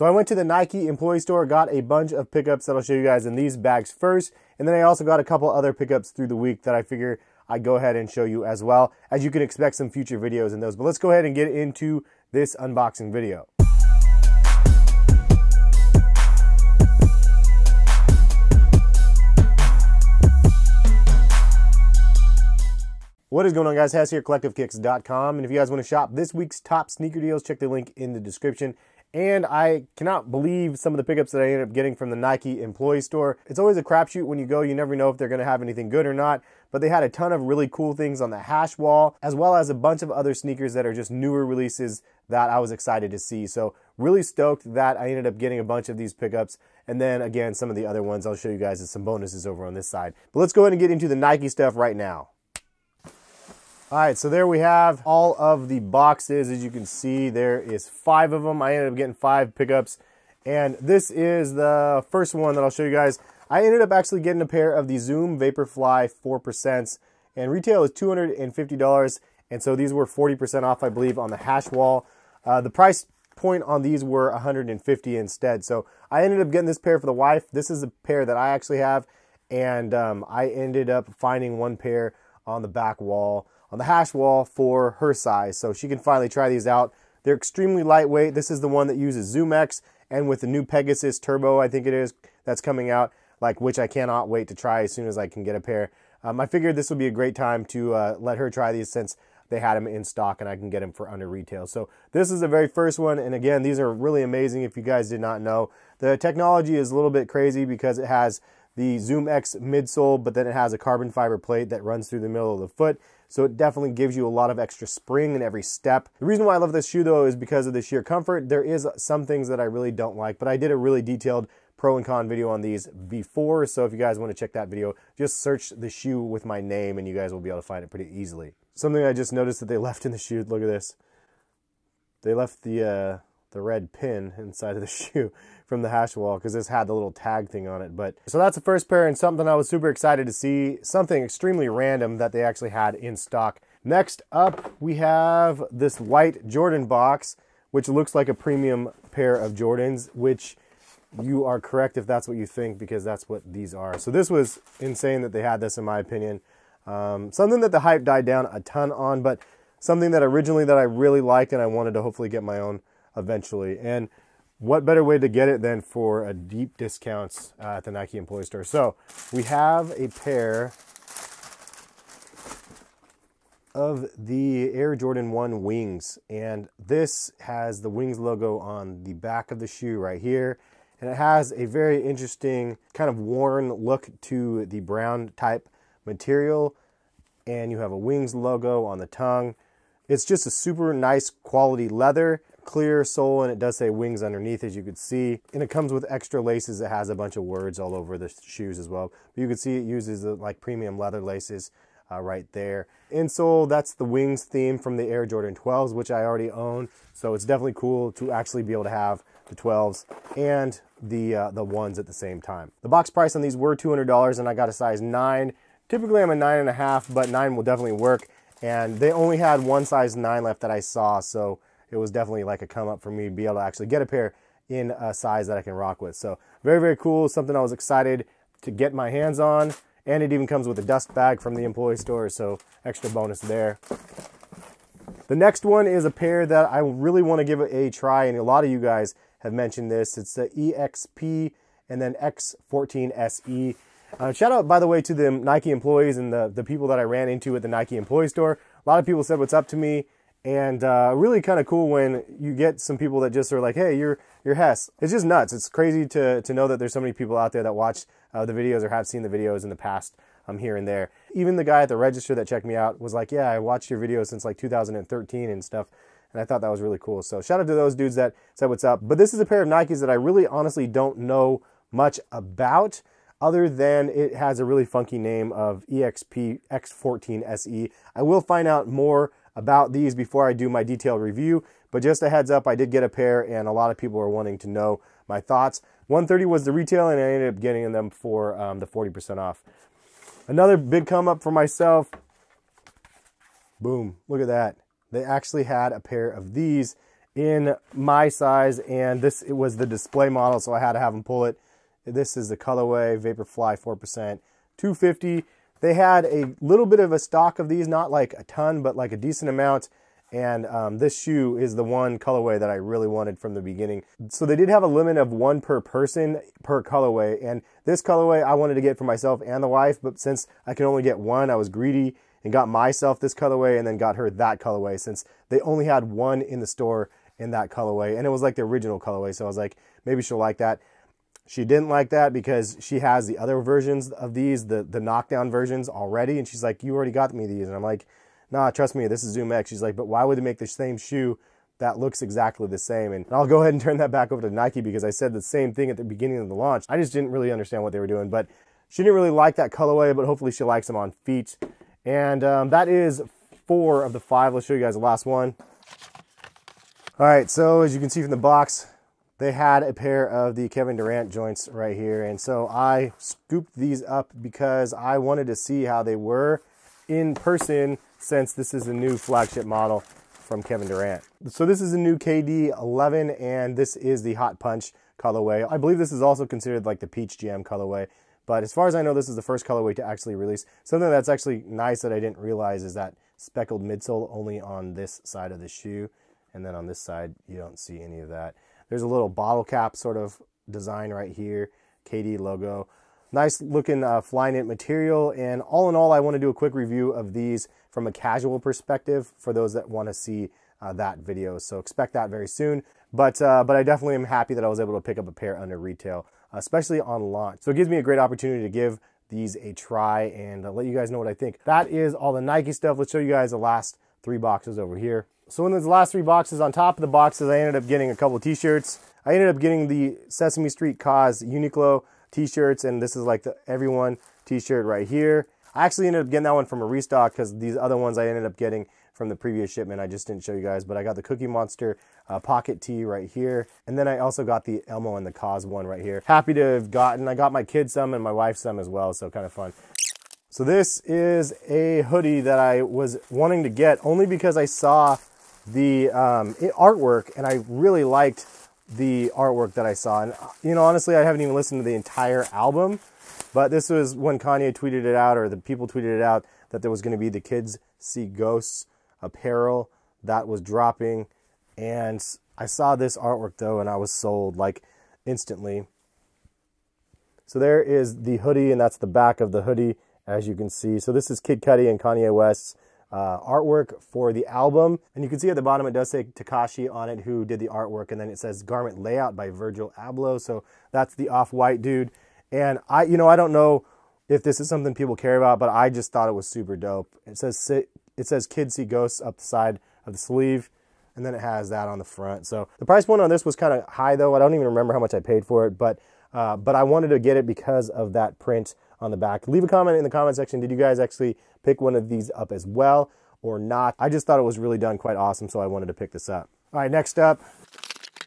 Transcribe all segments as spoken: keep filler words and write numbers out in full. So I went to the Nike employee store, got a bunch of pickups that I'll show you guys in these bags first, and then I also got a couple other pickups through the week that I figure I'd go ahead and show you as well, as you can expect some future videos in those. But let's go ahead and get into this unboxing video. What is going on, guys? Hess here, collective kicks dot com, and if you guys want to shop this week's top sneaker deals, check the link in the description. And I cannot believe some of the pickups that I ended up getting from the Nike employee store. It's always a crapshoot when you go. You never know if they're going to have anything good or not, but they had a ton of really cool things on the hash wall, as well as a bunch of other sneakers that are just newer releases that I was excited to see. So really stoked that I ended up getting a bunch of these pickups. And then again, some of the other ones I'll show you guys as some bonuses over on this side. But let's go ahead and get into the Nike stuff right now. All right, so there we have all of the boxes. As you can see, there is five of them. I ended up getting five pickups, and this is the first one that I'll show you guys. I ended up actually getting a pair of the Zoom Vaporfly four percent, and retail is two hundred fifty dollars, and so these were forty percent off, I believe, on the hash wall. Uh, the price point on these were one hundred fifty dollars instead, so I ended up getting this pair for the wife. This is a pair that I actually have, and um, I ended up finding one pair on the back wall, on the hash wall for her size, so she can finally try these out. They're extremely lightweight. This is the one that uses ZoomX, and with the new Pegasus Turbo, I think it is, that's coming out, like which I cannot wait to try as soon as I can get a pair. Um, I figured this would be a great time to uh, let her try these since they had them in stock and I can get them for under retail. So this is the very first one, and again, these are really amazing if you guys did not know. The technology is a little bit crazy because it has the ZoomX midsole, but then it has a carbon fiber plate that runs through the middle of the foot. So it definitely gives you a lot of extra spring in every step. The reason why I love this shoe though is because of the sheer comfort. There is some things that I really don't like, but I did a really detailed pro and con video on these before. So if you guys want to check that video, just search the shoe with my name and you guys will be able to find it pretty easily. Something I just noticed that they left in the shoe, look at this. They left the, uh, the red pin inside of the shoe from the hash wall because this had the little tag thing on it. But so that's the first pair, and something I was super excited to see, something extremely random that they actually had in stock. Next up, we have this white Jordan box, which looks like a premium pair of Jordans, which you are correct if that's what you think, because that's what these are. So this was insane that they had this, in my opinion. Um, something that the hype died down a ton on, but something that originally that I really liked and I wanted to hopefully get my own eventually. And what better way to get it than for a deep discounts uh, at the Nike employee store. So we have a pair of the Air Jordan one Wings, and this has the Wings logo on the back of the shoe right here, and it has a very interesting kind of worn look to the brown type material, and you have a Wings logo on the tongue. It's just a super nice quality leather, clear sole, and it does say Wings underneath, as you could see, and it comes with extra laces. It has a bunch of words all over the shoes as well, but you can see it uses the, like premium leather laces uh, right there. Insole, that's the Wings theme from the Air Jordan twelves, which I already own, so it's definitely cool to actually be able to have the twelves and the uh, the ones at the same time. The box price on these were two hundred dollars, and I got a size nine. Typically I'm a nine and a half, but nine will definitely work, and they only had one size nine left that I saw, so it was definitely like a come up for me to be able to actually get a pair in a size that I can rock with. So very, very cool. Something I was excited to get my hands on. And it even comes with a dust bag from the employee store, so extra bonus there. The next one is a pair that I really want to give a try, and a lot of you guys have mentioned this. It's the E X P and then X fourteen S E. Uh, shout out, by the way, to the Nike employees and the, the people that I ran into at the Nike employee store. A lot of people said what's up to me. And uh, really kind of cool when you get some people that just are like, hey, you're you're Hess. It's just nuts. It's crazy to, to know that there's so many people out there that watch uh, the videos or have seen the videos in the past um, here and there. Even the guy at the register that checked me out was like, yeah, I watched your videos since like two thousand thirteen and stuff. And I thought that was really cool. So shout out to those dudes that said what's up. But this is a pair of Nikes that I really honestly don't know much about, other than it has a really funky name of E X P X fourteen S E. I will find out more about these before I do my detailed review, but just a heads up, I did get a pair and a lot of people are wanting to know my thoughts. one hundred thirty dollars was the retail, and I ended up getting them for um, the forty percent off. Another big come up for myself. Boom, look at that. They actually had a pair of these, in my size, and this it was the display model, so I had to have them pull it. This is the colorway Vaporfly four percent, two fifty. They had a little bit of a stock of these, not like a ton, but like a decent amount. And um, this shoe is the one colorway that I really wanted from the beginning. So they did have a limit of one per person per colorway. And this colorway I wanted to get for myself and the wife, but since I could only get one, I was greedy and got myself this colorway and then got her that colorway, since they only had one in the store in that colorway. And it was like the original colorway. So I was like, maybe she'll like that. She didn't like that because she has the other versions of these, the, the knockdown versions already. And she's like, you already got me these. And I'm like, nah, trust me, this is ZoomX. She's like, but why would they make the same shoe that looks exactly the same? And I'll go ahead and turn that back over to Nike, because I said the same thing at the beginning of the launch. I just didn't really understand what they were doing, but she didn't really like that colorway, but hopefully she likes them on feet. And um, that is four of the five. Let's show you guys the last one. All right, so as you can see from the box, they had a pair of the Kevin Durant joints right here. And so I scooped these up because I wanted to see how they were in person, since this is a new flagship model from Kevin Durant. So this is a new K D eleven, and this is the Hot Punch colorway. I believe this is also considered like the Peach Jam colorway, but as far as I know, this is the first colorway to actually release. Something that's actually nice that I didn't realize is that speckled midsole only on this side of the shoe, and then on this side, you don't see any of that. There's a little bottle cap sort of design right here, K D logo. Nice looking uh, fly knit material, and all in all, I want to do a quick review of these from a casual perspective for those that want to see uh, that video. So expect that very soon. But uh, but I definitely am happy that I was able to pick up a pair under retail, especially on launch. So it gives me a great opportunity to give these a try and uh, let you guys know what I think. That is all the Nike stuff. Let's show you guys the last three boxes over here. So in those last three boxes, on top of the boxes, I ended up getting a couple of t-shirts. I ended up getting the Sesame Street Cause Uniqlo t-shirts, and this is like the everyone t-shirt right here. I actually ended up getting that one from a restock, because these other ones I ended up getting from the previous shipment. I just didn't show you guys, but I got the Cookie Monster uh, pocket tee right here, and then I also got the Elmo and the Cause one right here. Happy to have gotten, I got my kids some and my wife some as well, so kind of fun. So this is a hoodie that I was wanting to get only because I saw the um, artwork, and I really liked the artwork that I saw. And you know, honestly, I haven't even listened to the entire album, but this was when Kanye tweeted it out, or the people tweeted it out, that there was going to be the Kids See Ghosts apparel that was dropping. And I saw this artwork though, and I was sold like instantly. So there is the hoodie, and that's the back of the hoodie, as you can see. So this is Kid Cudi and Kanye West's Uh, artwork for the album, and you can see at the bottom it does say Takashi on it, who did the artwork, and then it says garment layout by Virgil Abloh. So that's the off-white dude. And I you know I don't know if this is something people care about, but I just thought it was super dope. It says it says Kids See Ghosts up the side of the sleeve, and then it has that on the front. So the price point on this was kind of high though. I don't even remember how much I paid for it, but uh, but I wanted to get it because of that print on the back. Leave a comment in the comment section. Did you guys actually pick one of these up as well or not? I just thought it was really done quite awesome, so I wanted to pick this up. All right, next up.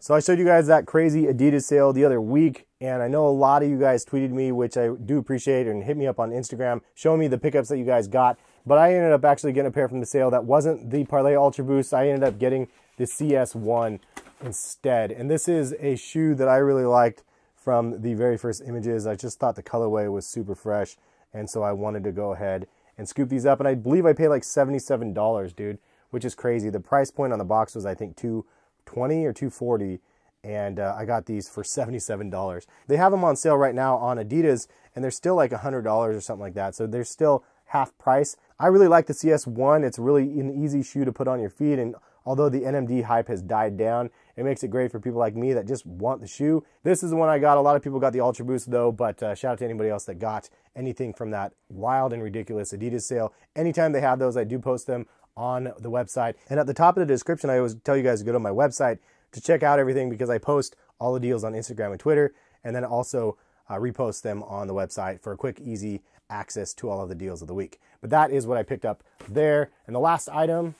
So I showed you guys that crazy Adidas sale the other week, and I know a lot of you guys tweeted me, which I do appreciate, and hit me up on Instagram showing me the pickups that you guys got. But I ended up actually getting a pair from the sale that wasn't the Parley Ultra Boost. I ended up getting the C S one instead. And this is a shoe that I really liked from the very first images. I just thought the colorway was super fresh, and so I wanted to go ahead and scoop these up. And I believe I paid like seventy-seven dollars, dude, which is crazy. The price point on the box was, I think, two twenty or two forty, and uh, I got these for seventy-seven dollars. They have them on sale right now on Adidas, and they're still like one hundred dollars or something like that, so they're still half price. I really like the C S one. It's really an easy shoe to put on your feet, and although the N M D hype has died down, it makes it great for people like me that just want the shoe. This is the one I got. A lot of people got the Ultra Boost though, but uh, shout out to anybody else that got anything from that wild and ridiculous Adidas sale. Anytime they have those, I do post them on the website. And at the top of the description, I always tell you guys to go to my website to check out everything, because I post all the deals on Instagram and Twitter, and then also uh, repost them on the website for a quick, easy access to all of the deals of the week. But that is what I picked up there. And the last item.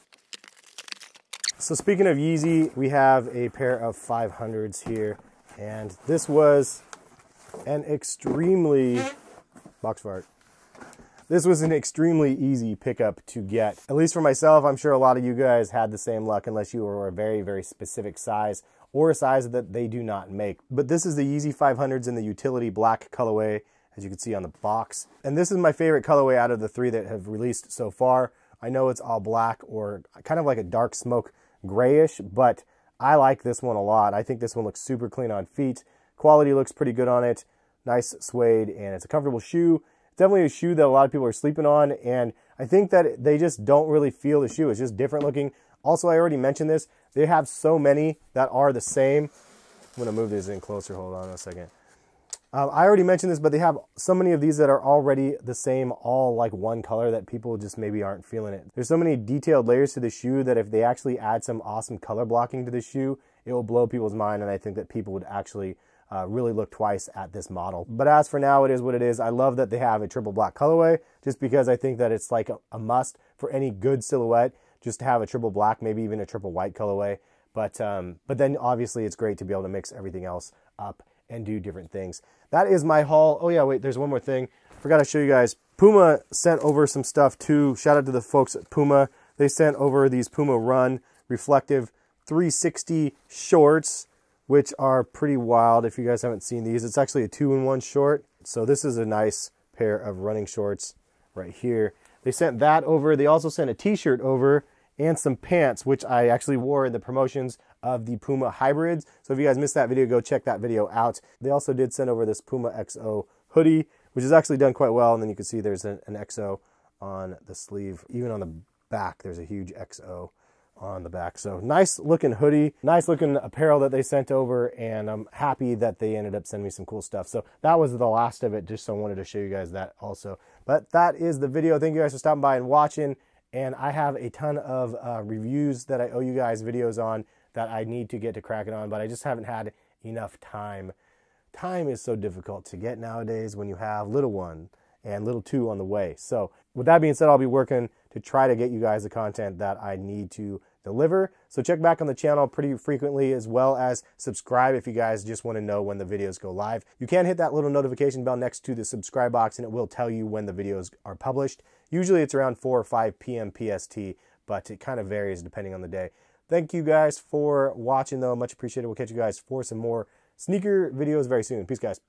So speaking of Yeezy, we have a pair of five hundreds here, and this was an extremely box fart. This was an extremely easy pickup to get. At least for myself, I'm sure a lot of you guys had the same luck unless you were a very, very specific size or a size that they do not make. But this is the Yeezy five hundreds in the utility black colorway, as you can see on the box. And this is my favorite colorway out of the three that have released so far. I know it's all black or kind of like a dark smoke grayish, but I like this one a lot. I think this one looks super clean on feet. Quality looks pretty good on it. Nice suede, and it's a comfortable shoe. It's definitely a shoe that a lot of people are sleeping on, and I think that they just don't really feel the shoe. It's just different looking. Also, I already mentioned this. They have so many that are the same. I'm gonna move these in closer. Hold on a second. Um, I already mentioned this, but they have so many of these that are already the same, all like one color, that people just maybe aren't feeling it. There's so many detailed layers to the shoe that if they actually add some awesome color blocking to the shoe, it will blow people's mind, and I think that people would actually uh, really look twice at this model. But as for now, it is what it is. I love that they have a triple black colorway, just because I think that it's like a, a must for any good silhouette, just to have a triple black, maybe even a triple white colorway. But, um, but then obviously it's great to be able to mix everything else up and do different things. That is my haul. Oh yeah, wait, there's one more thing. Forgot to show you guys. Puma sent over some stuff too. Shout out to the folks at Puma. They sent over these Puma Run Reflective three sixty shorts, which are pretty wild if you guys haven't seen these. It's actually a two-in-one short. So this is a nice pair of running shorts right here. They sent that over. They also sent a t-shirt over and some pants, which I actually wore in the promotions of the Puma hybrids. So if you guys missed that video, go check that video out. They also did send over this Puma X O hoodie, which is actually done quite well. And then you can see there's an, an X O on the sleeve. Even on the back, there's a huge X O on the back. So nice looking hoodie, nice looking apparel that they sent over, and I'm happy that they ended up sending me some cool stuff. So that was the last of it, just so I wanted to show you guys that also. But that is the video. Thank you guys for stopping by and watching. And I have a ton of uh, reviews that I owe you guys videos on that I need to get to cracking on, but I just haven't had enough time. Time is so difficult to get nowadays when you have little one and little two on the way. So with that being said, I'll be working to try to get you guys the content that I need to deliver. So check back on the channel pretty frequently, as well as subscribe if you guys just want to know when the videos go live. You can hit that little notification bell next to the subscribe box, and it will tell you when the videos are published. Usually it's around four or five P M P S T, but it kind of varies depending on the day. Thank you guys for watching, though. Much appreciated. We'll catch you guys for some more sneaker videos very soon. Peace, guys.